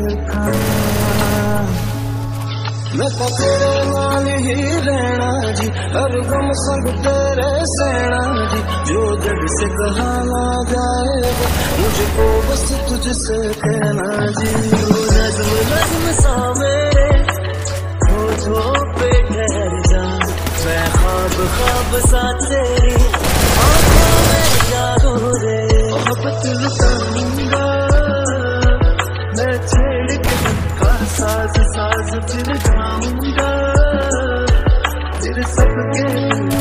मैं तो तेरे नाल ही रहना जी, हर गम संग तेरे सहना जी। जो जग से कहा ना जाए मुझको बस तुझसे कहना जी। वो नज़्म नज़्म सा मेरे होठों पे ठहर जा, मैं ख्वाब ख्वाब सा तेरी आँखों में यारों रे। मोहब्बत लुटाऊंगा मैं छेड़ के उनका साज साज, फिर जाऊंगा फिर सबके